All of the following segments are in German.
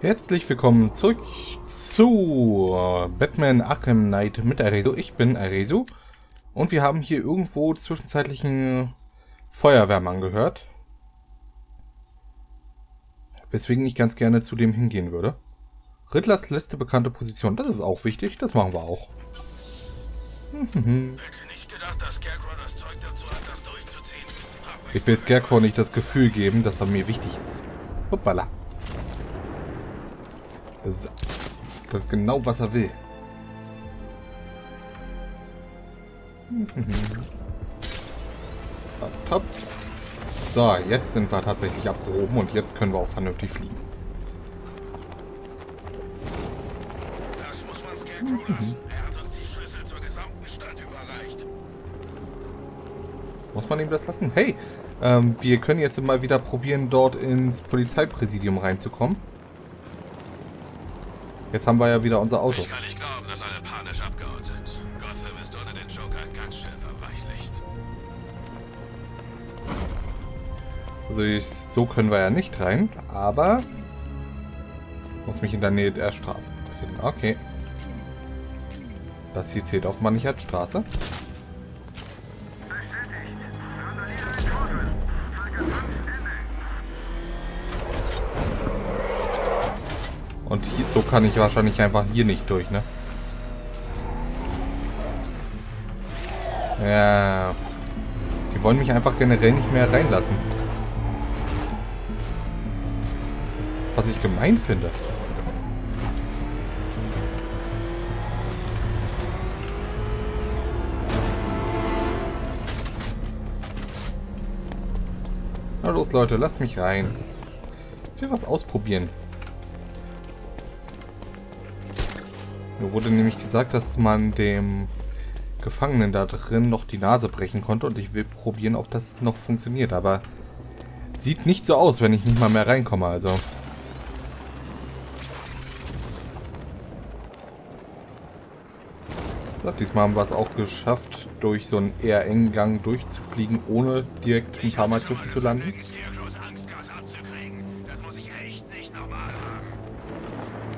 Herzlich willkommen zurück zu Batman Arkham Knight mit Aresu. Ich bin Aresu und wir haben hier irgendwo zwischenzeitlichen Feuerwehrmann gehört. Weswegen ich ganz gerne zu dem hingehen würde. Riddlers letzte bekannte Position, das ist auch wichtig, das machen wir auch. Hätte nicht gedacht, dass Scarecrow das Zeug dazu hat, das durchzuziehen. Ich will Scarecrow nicht das Gefühl geben, dass er mir wichtig ist. Hoppala. Das ist genau, was er will. Top. So, jetzt sind wir tatsächlich abgehoben und jetzt können wir auch vernünftig fliegen. Das muss man Scarecrow lassen. Er hat uns die Schlüssel zur gesamten Stadt überreicht. Muss man ihm das lassen? Hey, wir können jetzt mal wieder probieren, dort ins Polizeipräsidium reinzukommen. Jetzt haben wir ja wieder unser Auto. Ich kann nicht glauben, dass alle panisch abgehauen sind. Gotham ist ohne den Joker ganz schön verweichlicht. Also so können wir ja nicht rein, aber muss mich in der Nähe der Straße befinden. Okay. Das hier zählt offenbar nicht als Straße. Und hier, so kann ich wahrscheinlich einfach hier nicht durch, ne? Ja. Die wollen mich einfach generell nicht mehr reinlassen. Was ich gemein finde. Na los, Leute, lasst mich rein. Ich will was ausprobieren. Mir wurde nämlich gesagt, dass man dem Gefangenen da drin noch die Nase brechen konnte und ich will probieren, ob das noch funktioniert, aber sieht nicht so aus, wenn ich nicht mal mehr reinkomme, also. So, diesmal haben wir es auch geschafft, durch so einen eher engen Gang durchzufliegen, ohne direkt ein paar Mal zwischenzulanden.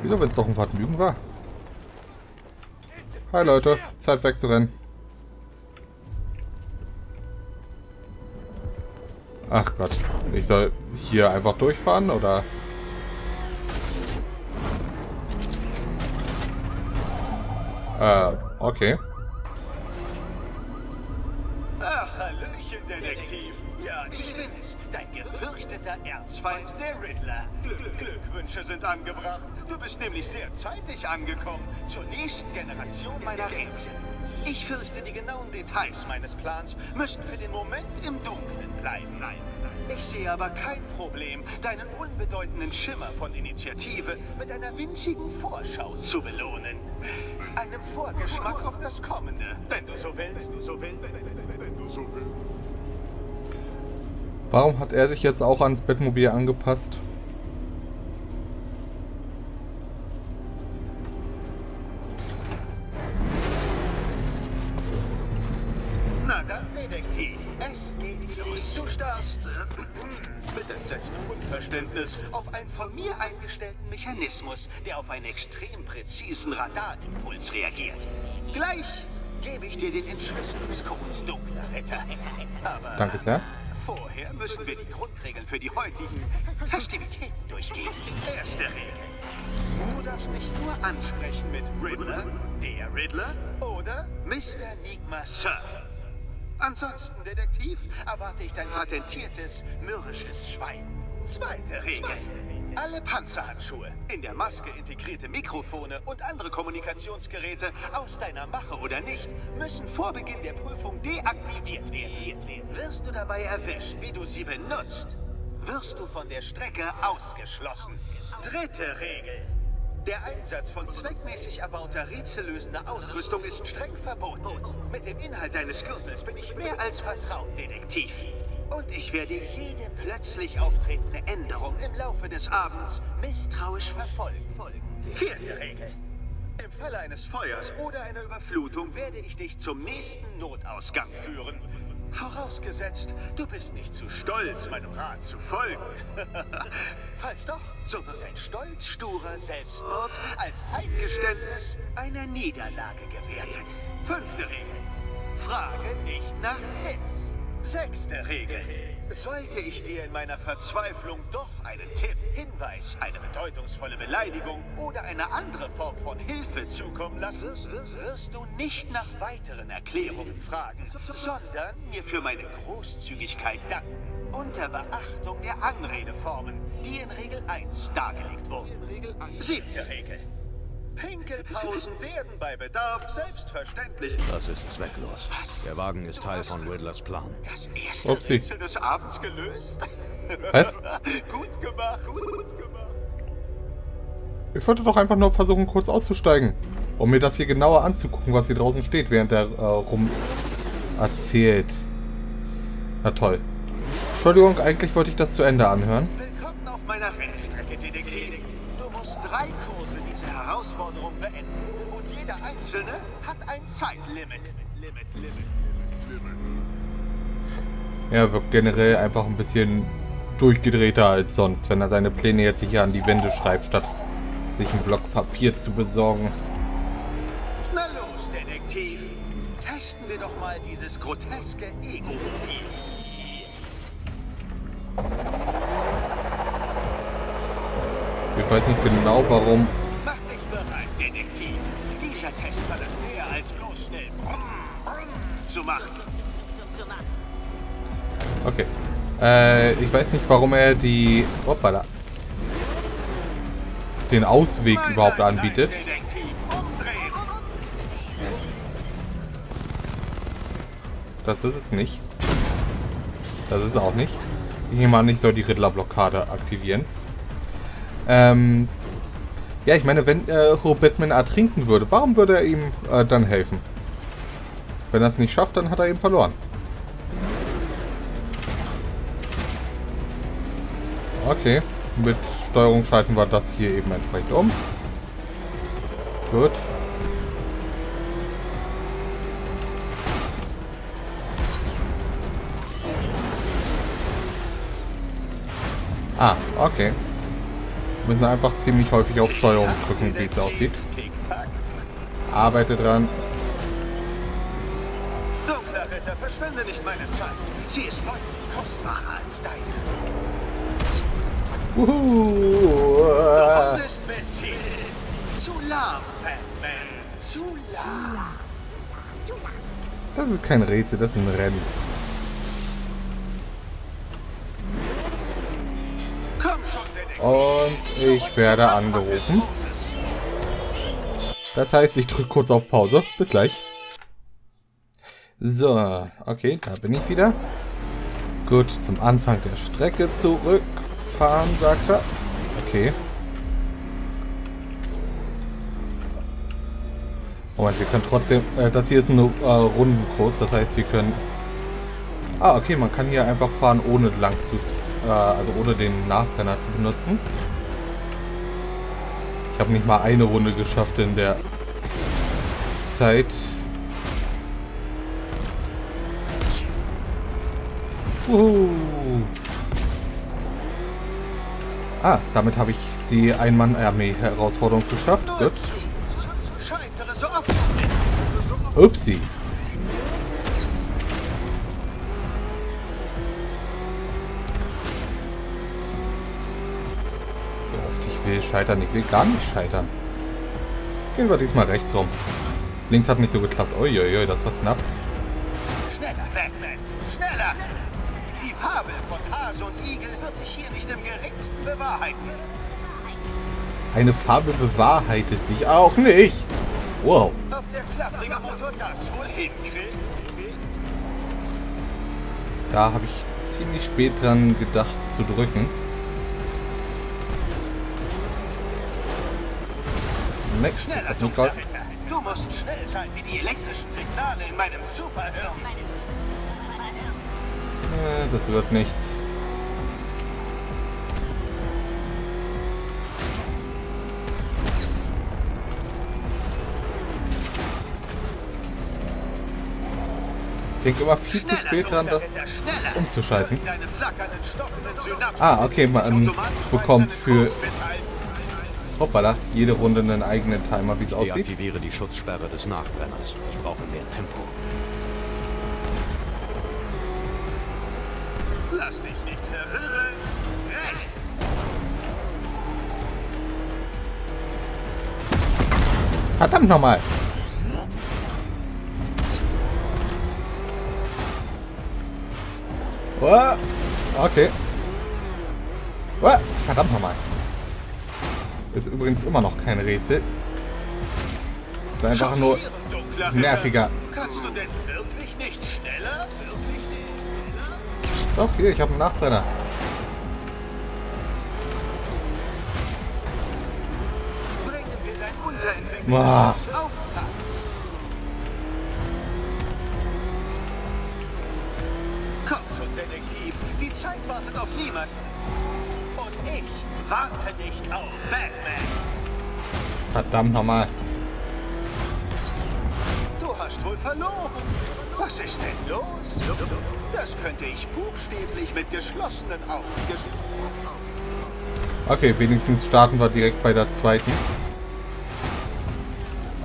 Wieso, wenn es doch ein Vergnügen war? Hi Leute, Zeit wegzurennen. Ach Gott, ich soll hier einfach durchfahren, oder? Okay. Ach, hallöchen, Detektiv. Ja, ich bin es, dein gefürchteter Erzfeind, der Riddler. Glückwünsche sind angebracht. Du bist nämlich sehr zeitig angekommen zur nächsten Generation meiner Rätsel. Ich fürchte, die genauen Details meines Plans müssen für den Moment im Dunkeln bleiben. Ich sehe aber kein Problem, deinen unbedeutenden Schimmer von Initiative mit einer winzigen Vorschau zu belohnen. Einem Vorgeschmack auf das Kommende, wenn du so willst, Warum hat er sich jetzt auch ans Batmobil angepasst? Na dann, Detektiv, es geht los. Du starrst mit entsetztem Unverständnis auf einen von mir eingestellten Mechanismus, der auf einen extrem präzisen Radarimpuls reagiert. Gleich gebe ich dir den Entschlüsselungscode, dunkler Ritter. Aber danke sehr. Vorher müssen wir die Grundregeln für die heutigen Festivitäten durchgehen. Erste Regel. Du darfst mich nur ansprechen mit Riddler, der Riddler oder Mr. Nigma Sir. Ansonsten, Detektiv, erwarte ich dein patentiertes, mürrisches Schweigen. Zweite Regel. Alle Panzerhandschuhe, in der Maske integrierte Mikrofone und andere Kommunikationsgeräte, aus deiner Mache oder nicht, müssen vor Beginn der Prüfung deaktiviert werden. Wirst du dabei erwischt, wie du sie benutzt, wirst du von der Strecke ausgeschlossen. Dritte Regel. Der Einsatz von zweckmäßig erbauter, rätsellösender Ausrüstung ist streng verboten. Mit dem Inhalt deines Gürtels bin ich mehr als vertraut, Detektiv. Und ich werde jede plötzlich auftretende Änderung im Laufe des Abends misstrauisch verfolgen. Vierte Regel. Im Falle eines Feuers oder einer Überflutung werde ich dich zum nächsten Notausgang führen. Vorausgesetzt, du bist nicht zu stolz, meinem Rat zu folgen. Falls doch, so wird ein stolz sturer Selbstmord als Eingeständnis einer Niederlage gewertet. 5. Regel. Frage nicht nach Tipps. 6. Regel. Sollte ich dir in meiner Verzweiflung doch einen Tipp, Hinweis, eine bedeutungsvolle Beleidigung oder eine andere Form von Hilfe zukommen lassen, wirst du nicht nach weiteren Erklärungen fragen, sondern mir für meine Großzügigkeit danken. Unter Beachtung der Anredeformen, die in Regel 1 dargelegt wurden. 7. Regel. Pinkelpausen werden bei Bedarf selbstverständlich. Das ist zwecklos. Der Wagen ist Teil von Riddlers Plan. Das erste Rätsel des Abends gelöst? Was? Gut gemacht, gut gemacht. Ich wollte doch einfach nur versuchen, kurz auszusteigen, um mir das hier genauer anzugucken, was hier draußen steht, während er rum erzählt. Na toll. Entschuldigung, eigentlich wollte ich das zu Ende anhören. Willkommen auf meiner Rennstrecke, Detektiv. Du musst 3 Kurse diese Herausforderung beenden und jeder einzelne hat ein Zeitlimit. Er wirkt generell einfach ein bisschen durchgedrehter als sonst, wenn er seine Pläne jetzt hier an die Wände schreibt, statt sich einen Block Papier zu besorgen. Na los, Detektiv. Testen wir doch mal dieses groteske Ego-Spiel. Ich weiß nicht genau, warum. Mach dich bereit, Detektiv. Dieser Test verlangt mehr als bloß schnell zu machen. Okay. Ich weiß nicht, warum er die... Hoppala. Den Ausweg überhaupt anbietet. Das ist es nicht. Das ist es auch nicht. Ich nehme an, ich soll die Riddler-Blockade aktivieren. Ja, ich meine, wenn Batman ertrinken würde, warum würde er ihm dann helfen? Wenn er es nicht schafft, dann hat er eben verloren. Okay, mit Steuerung schalten wir das hier eben entsprechend um. Gut. Ah, okay. Wir müssen einfach ziemlich häufig auf Steuerung drücken, wie es aussieht. Arbeite dran. Dunkler Ritter, verschwende nicht meine Zeit. Sie ist deutlich kostbarer als deine. Du bist zu lahm, Batman. Zu lahm. Das ist kein Rätsel, das ist ein Rennen. Und ich werde angerufen. Das heißt, ich drücke kurz auf Pause. Bis gleich. So, okay, da bin ich wieder. Gut, zum Anfang der Strecke zurück. Fahren, sagt er. Okay. Moment, wir können trotzdem... das hier ist ein Rundenkurs, das heißt, wir können... Ah, okay, man kann hier einfach fahren, ohne lang zu... also ohne den Nachbrenner zu benutzen. Ich habe nicht mal eine Runde geschafft in der Zeit. Ah, damit habe ich die Ein-Mann-Armee-Herausforderung geschafft. Gut. Upsi. So oft ich will scheitern. Ich will gar nicht scheitern. Gehen wir diesmal rechts rum. Links hat nicht so geklappt. Uiuiui, das war knapp. Schneller, Batman. Schneller. Die Fabel von Hase und Igel wird sich hier nicht im geringsten bewahrheiten. Eine Fabel bewahrheitet sich auch nicht. Wow. Ob der klapprige Motor das wohl hinkriegt? Da habe ich ziemlich spät dran gedacht zu drücken. Nee, schneller, du musst schnell sein wie die elektrischen Signale in meinem Superhirn. Das wird nichts. denke immer viel zu spät dran, das umzuschalten. Ah, okay, man bekommt für hoppala jede Runde einen eigenen Timer, wie es aussieht. Ich aktiviere die Schutzsperre des Nachbrenners. Ich brauche mehr Tempo. Lass dich nicht verwirren. Rechts. Verdammt nochmal. Okay. Verdammt nochmal. Ist übrigens immer noch kein Rätsel. Ist einfach nur nerviger. Kannst du denn wirklich nicht schneller? Doch, hier, ich habe einen Nachbrenner. Boah. Komm schon, Detektiv. Die Zeit wartet auf niemanden. Und ich warte nicht auf Batman. Verdammt nochmal. Du hast wohl verloren. Was ist denn los? Das könnte ich buchstäblich mit geschlossenen Augen. Okay, wenigstens starten wir direkt bei der zweiten.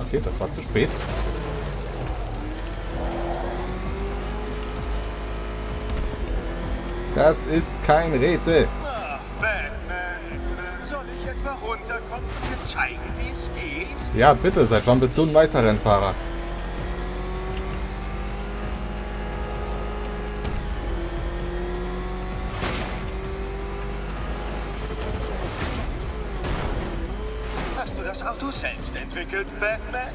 Okay, das war zu spät. Das ist kein Rätsel. Ach, Batman. Soll ich etwa runterkommen und dir zeigen, wie es geht? Ja, bitte. Seit wann bist du ein weißer Rennfahrer? Batman?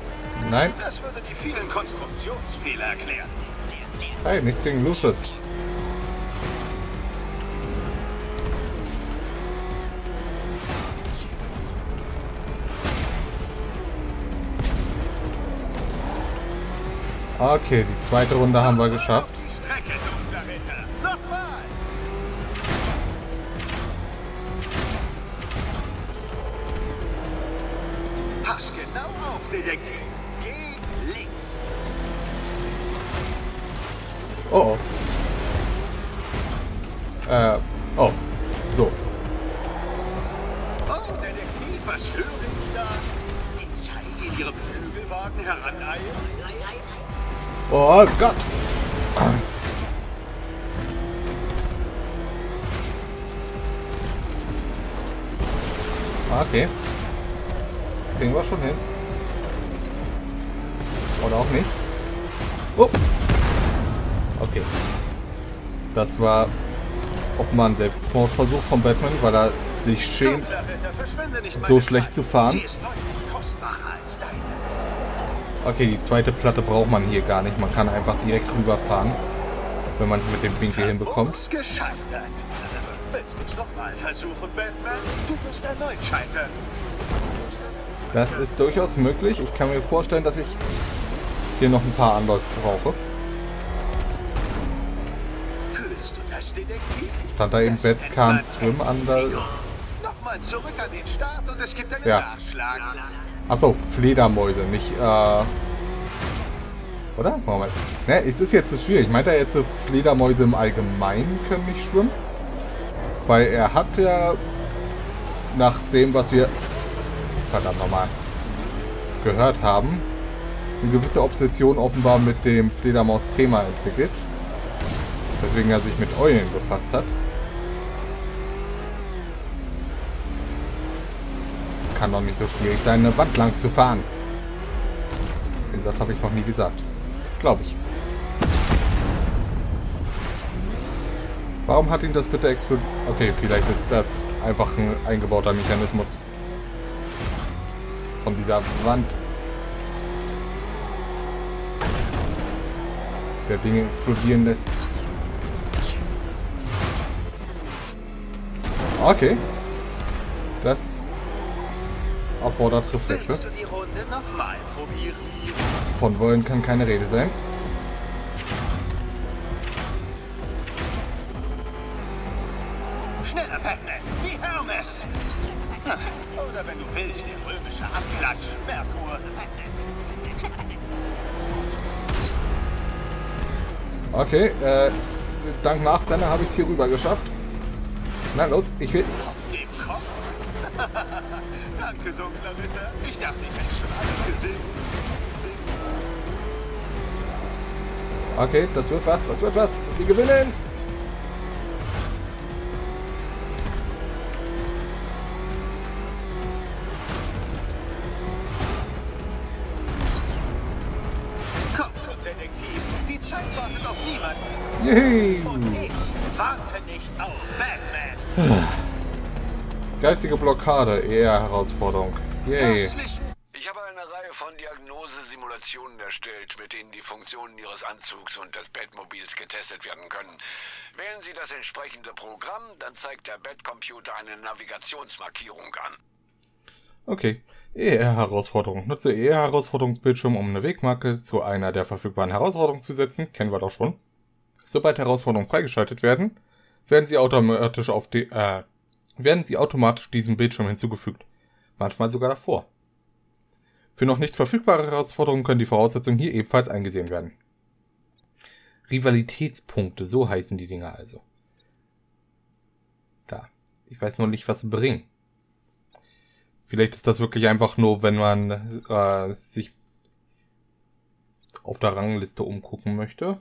Nein. Das würde die vielen Konstruktionsfehler erklären. Hey, nichts gegen Lucius. Okay, die zweite Runde haben wir geschafft. Oh, oh. Oh. So. Oh, Detektiv, was höre ich da? Die Zeige in ihrem Flügelwagen heraneilen. Oh Gott. Okay. Das kriegen wir schon hin. Oder auch nicht. Oh. Okay. Das war offenbar ein Selbstmordversuch von Batman, weil er sich schämt, so schlecht zu fahren. Okay, die zweite Platte braucht man hier gar nicht. Man kann einfach direkt rüberfahren, wenn man es mit dem Winkel hinbekommt. Das ist durchaus möglich. Ich kann mir vorstellen, dass ich hier noch ein paar Anläufe brauche. Stand da eben Batman Swim an der... Nochmal zurück an den Start und es gibt einen Nachschlag. Achso, Fledermäuse, nicht, oder? Moment. Ne, ist das jetzt so schwierig? Meint er jetzt, so Fledermäuse im Allgemeinen können nicht schwimmen? Weil er hat ja... Nach dem, was wir... Verdammt nochmal. Gehört haben. Eine gewisse Obsession offenbar mit dem Fledermaus-Thema entwickelt. Deswegen er sich mit Eulen befasst hat. Es kann doch nicht so schwierig sein, eine Wand lang zu fahren. Den Satz habe ich noch nie gesagt. Glaube ich. Warum hat ihn das bitte explodiert? Okay, vielleicht ist das einfach ein eingebauter Mechanismus von dieser Wand. Der Dinge explodieren lässt. Okay. Das erfordert Reflexe. Von wollen kann keine Rede sein. Schneller, Batman, wie Hermes! Oder wenn du willst, der römische Abklatsch, Merkur. Okay, dank Nachbrenner habe ich es hier rüber geschafft. Na los, ich will... Den Kopf? Danke, dunkler Ritter. Ich dachte, ich hätte schon alles gesehen. Okay, das wird was, das wird was. Wir gewinnen! Komm schon, Detektiv. Die Zeit wartet auf niemanden. Juhu. Und ich warte nicht auf Batman. Geistige Blockade, eher Herausforderung. Yay. Ich habe eine Reihe von Diagnosesimulationen erstellt, mit denen die Funktionen Ihres Anzugs und des Batmobils getestet werden können. Wählen Sie das entsprechende Programm, dann zeigt der Batcomputer eine Navigationsmarkierung an. Okay, ER-Herausforderung. Nutze ER-Herausforderungsbildschirm, um eine Wegmarke zu einer der verfügbaren Herausforderungen zu setzen. Kennen wir doch schon. Sobald Herausforderungen freigeschaltet werden, werden sie automatisch diesem Bildschirm hinzugefügt. Manchmal sogar davor. Für noch nicht verfügbare Herausforderungen können die Voraussetzungen hier ebenfalls eingesehen werden. Rivalitätspunkte, so heißen die Dinger also. Da. Ich weiß nur nicht, was sie bringen. Vielleicht ist das wirklich einfach nur, wenn man sich auf der Rangliste umgucken möchte.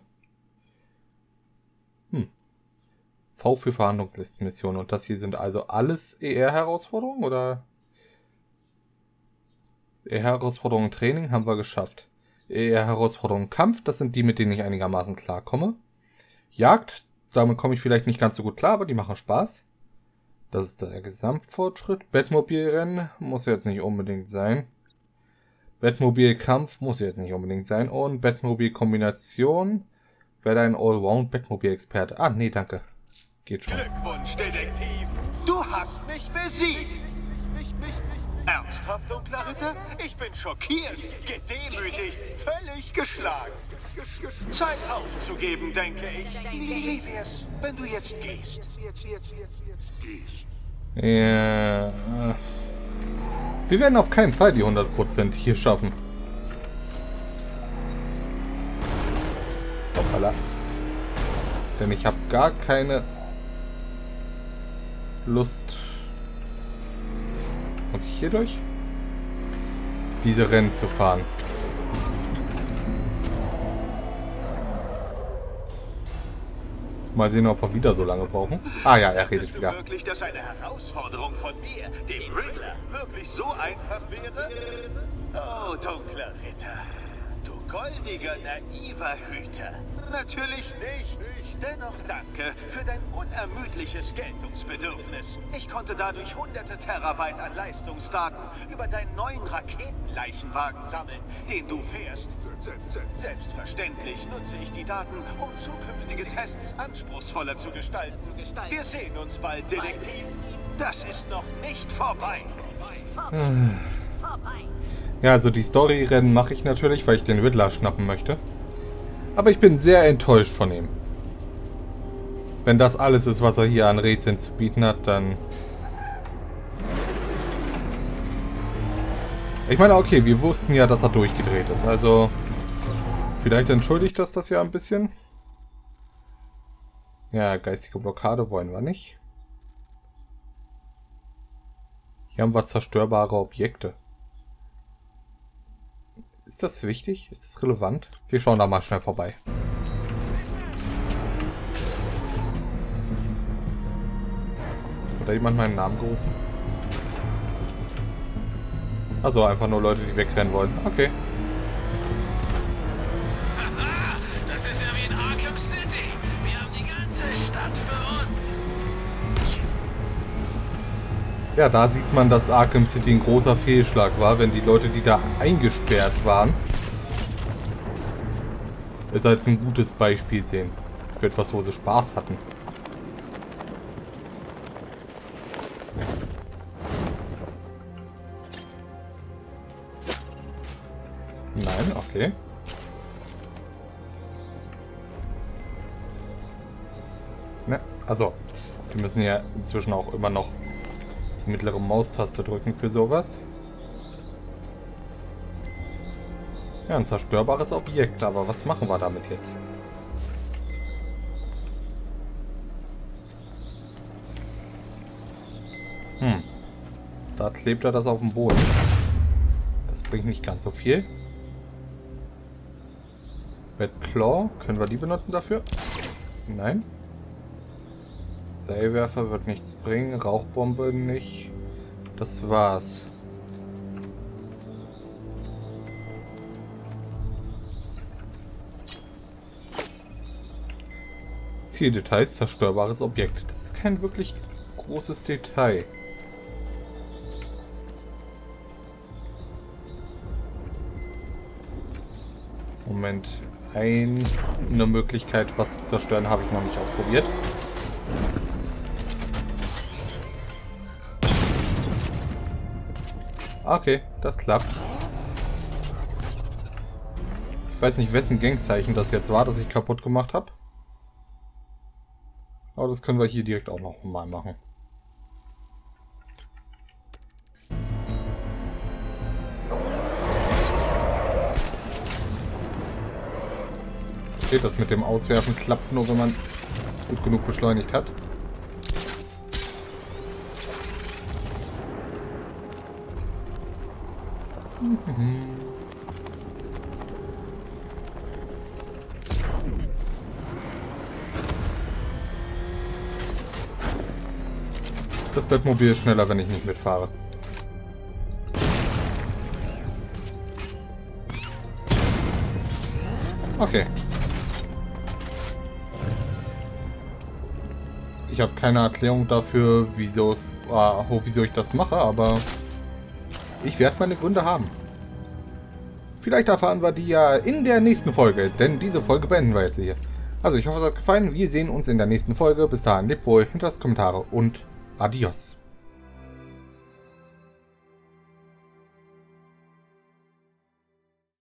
V für Verhandlungslistenmissionen. Und das hier sind also alles ER-Herausforderungen, oder... ER-Herausforderungen Training haben wir geschafft. ER-Herausforderungen Kampf, das sind die, mit denen ich einigermaßen klarkomme. Jagd, damit komme ich vielleicht nicht ganz so gut klar, aber die machen Spaß. Das ist der Gesamtfortschritt. Batmobil-Rennen muss jetzt nicht unbedingt sein. Batmobil-Kampf muss jetzt nicht unbedingt sein. Und Batmobil-Kombination. Werde ein Allround-Batmobil-Experte. Ah, nee, danke. Geht schon. Glückwunsch, Detektiv. Du hast mich besiegt. Ernsthaft, dunkler Ritter? Ich bin schockiert, gedemütigt, völlig geschlagen. Zeit aufzugeben, denke ich. Wie wär's, wenn du jetzt gehst? Ja. Wir werden auf keinen Fall die 100% hier schaffen. Hoppala. Denn ich habe gar keine Lust... Muss ich hier durch? Diese Rennen zu fahren. Mal sehen, ob wir wieder so lange brauchen. Ah ja, er redet wieder. Wirklich, dass eine Herausforderung von mir, dem Riddler, wirklich so einfach wäre? Oh, dunkler Ritter. Du goldiger, naiver Hüter. Natürlich nicht. Dennoch danke für dein unermüdliches Geltungsbedürfnis. Ich konnte dadurch hunderte Terabyte an Leistungsdaten über deinen neuen Raketenleichenwagen sammeln, den du fährst. Selbstverständlich nutze ich die Daten, um zukünftige Tests anspruchsvoller zu gestalten. Wir sehen uns bald, Detektiv. Das ist noch nicht vorbei. Ja, also die Story-Rennen mache ich natürlich, weil ich den Riddler schnappen möchte. Aber ich bin sehr enttäuscht von ihm. Wenn das alles ist, was er hier an Rätseln zu bieten hat, dann... Ich meine, okay, wir wussten ja, dass er durchgedreht ist. Also, vielleicht entschuldigt das ja ein bisschen. Ja, geistige Blockade wollen wir nicht. Hier haben wir zerstörbare Objekte. Ist das wichtig? Ist das relevant? Wir schauen da mal schnell vorbei. Hat da jemand meinen Namen gerufen? Also einfach nur Leute, die wegrennen wollen. Okay. Haha, das ist ja wie in Arkham City. Wir haben die ganze Stadt für uns. Ja, da sieht man, dass Arkham City ein großer Fehlschlag war, wenn die Leute, die da eingesperrt waren, es als ein gutes Beispiel sehen. Für etwas, wo sie Spaß hatten. Nein, okay. Ne, also, wir müssen ja inzwischen auch immer noch die mittlere Maustaste drücken für sowas. Ja, ein zerstörbares Objekt, aber was machen wir damit jetzt? Da klebt er das auf dem Boden. Das bringt nicht ganz so viel. Batclaw, können wir die benutzen dafür? Nein. Seilwerfer wird nichts bringen, Rauchbombe nicht. Das war's. Zieldetails, zerstörbares Objekt. Das ist kein wirklich großes Detail. Moment, eine Möglichkeit, was zu zerstören, habe ich noch nicht ausprobiert. Okay, das klappt. Ich weiß nicht, wessen Gangzeichen das jetzt war, das ich kaputt gemacht habe. Aber das können wir hier direkt auch noch mal machen. Steht das mit dem Auswerfen, klappt nur, wenn man gut genug beschleunigt hat. Das Batmobil ist schneller, wenn ich nicht mitfahre. Okay. Ich habe keine Erklärung dafür, wieso ich das mache, aber ich werde meine Gründe haben. Vielleicht erfahren wir die ja in der nächsten Folge, denn diese Folge beenden wir jetzt hier. Also ich hoffe, es hat gefallen. Wir sehen uns in der nächsten Folge. Bis dahin, lebt wohl, hinterlasst Kommentare und adios.